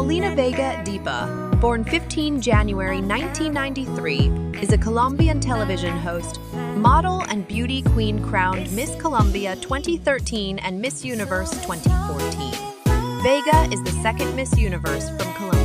Paulina Vega Dipa, born 15 January 1993, is a Colombian television host, model and beauty queen crowned Miss Colombia 2013 and Miss Universe 2014. Vega is the second Miss Universe from Colombia.